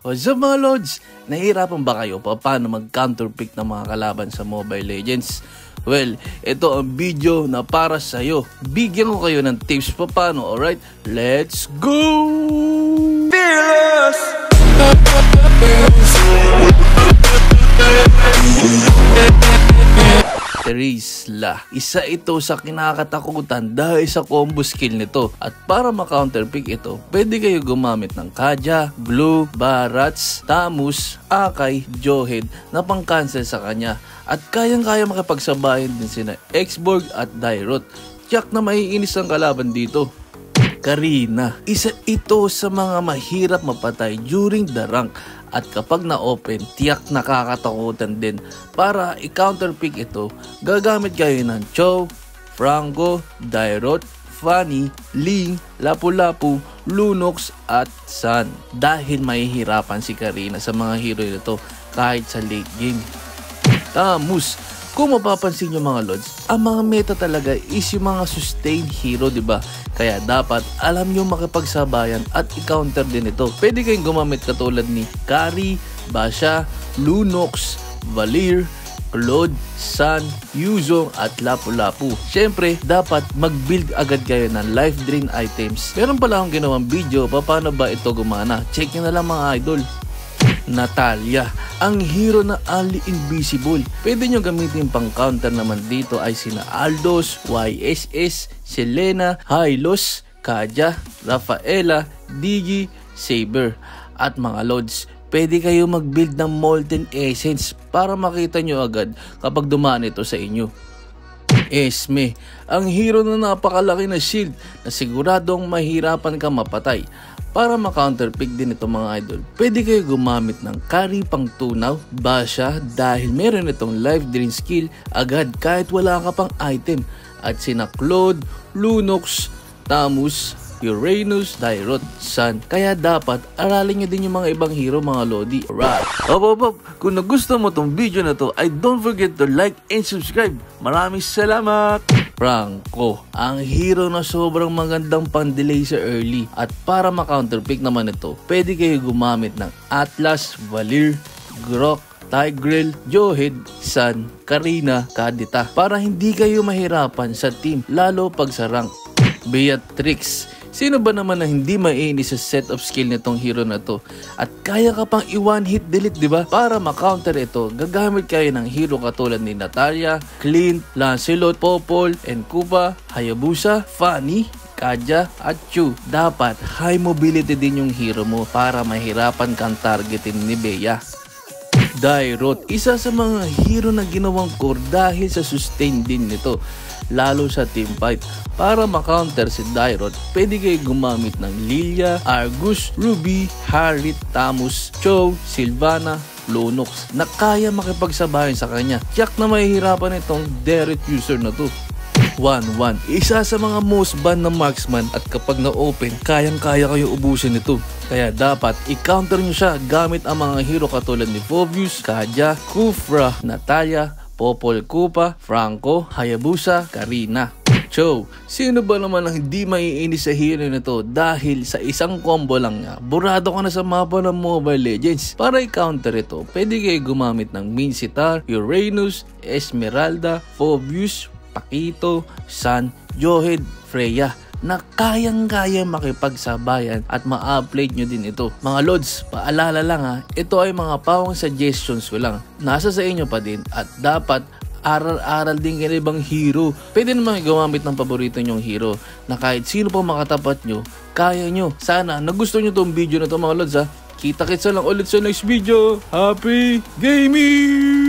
What's up mga Lods? Nahihirapan ba kayo paano mag-counterpick ng mga kalaban sa Mobile Legends? Well, ito ang video na para sa'yo. Bigyan ko kayo ng tips paano, alright? Let's go! Risla. Isa ito sa kinakatakutan dahil sa combo skill nito. At para ma-counterpick ito, pwede kayo gumamit ng Kaja, Blue, Varus, Thamuz, Akai, Johed na pang-cancel sa kanya. At kayang-kaya makipagsabayan din sina X-Borg at Dyrroth. Tiyak na maiinis ang kalaban dito. Karina. Isa ito sa mga mahirap mapatay during the rank. At kapag na-open, tiyak nakakatakutan din. Para i-counterpick ito, gagamit kayo ng Chou, Franco, Dyrroth, Fanny, Ling, Lapu-Lapu, Lunox at Sun. Dahil mahihirapan si Karina sa mga hero nito kahit sa late game. Thamuz. Kung mapapansin nyo mga Lods, ang mga meta talaga is yung mga sustained hero, diba? Kaya dapat alam nyo makipagsabayan at i-counter din ito. Pwede kayong gumamit katulad ni Kari, Basha, Lunox, Valir, Claude, San, Yuzhong at Lapu-Lapu. Siyempre, dapat mag-build agad kayo ng life drain items. Meron pala akong ginawang video paano ba ito gumana. Check nyo na lang mga idol. Natalya, ang hero na Ali Invisible. Pwede nyo gamitin pang counter naman dito ay sina Aldos, YSS, Selena, Hylos, Kaja, Rafaela, Digi, Saber. At mga Lods, pwede kayo mag-build ng Molten Essence para makita nyo agad kapag dumaan ito sa inyo. Esme, ang hero na napakalaki na shield na siguradong mahirapan ka mapatay. Para ma-counterpick din ito mga idol, pwede kayo gumamit ng Kari pang tunaw, Basha dahil meron itong life drain skill agad kahit wala ka pang item. At sina Claude, Lunox, Thamuz, Uranus, Dyrroth, Sun. Kaya dapat aralin nyo din yung mga ibang hero mga Lodi. Alright! Kung nagustuhan mo itong video na to, ay don't forget to like and subscribe. Maraming salamat! Franco, ang hero na sobrang magandang pang-delay sa early. At para ma-counterpick naman ito, pwede kayo gumamit ng Atlas, Valir, Grok, Tigrel, Johed, San, Karina, Kadita para hindi kayo mahirapan sa team lalo pag sa rank. Beatrix, sino ba naman na hindi maiinis sa set of skill nitong hero na to? At kaya ka pang i-one hit delete, diba? Para ma-counter ito, gagamit kayo ng hero katulad ni Natalya, Clint, Lancelot, Popol, Enkupa, Hayabusa, Fanny, Kaja at Chou. Dapat high mobility din yung hero mo para mahirapan kang targetin ni Bea. Dyrroth, isa sa mga hero na ginawang core dahil sa sustain din nito. Lalo sa teamfight. Para ma-counter si Dyrroth, pwede kayo gumamit ng Lilia, Argus, Ruby, Harit, Thamuz, Chou, Silvana, Lunox na kaya makipagsabayan sa kanya. Tiyak na mahihirapan itong Dyrroth user na to. 1-1, isa sa mga most banned na marksman at kapag na-open, kayang-kaya kayo ubusin ito. Kaya dapat i-counter nyo siya gamit ang mga hero katulad ni Fobius, Kaja, Kufra, Natalya, Popol, Kupa, Franco, Hayabusa, Karina. Chou, sino ba naman ang hindi maiinis sa hero nito dahil sa isang combo lang niya, burado ka na sa mapa ng Mobile Legends. Para i-counter ito, pwede kayo gumamit ng Minsitar, Uranus, Esmeralda, Fobius, Pakito, San, Johed, Freya na kayang-kaya makipagsabayan at ma-upload nyo din ito. Mga Lods, paalala lang ha, ito ay mga pawang suggestions ko lang. Nasa sa inyo pa din at dapat aral-aral din kayo ibang hero. Pwede naman gumamit ng paborito nyong hero na kahit sino pa makatapat nyo, kaya nyo. Sana nagustuhan nyo itong video na ito mga Lods ha. Kita-kitsa lang ulit sa next video. Happy gaming!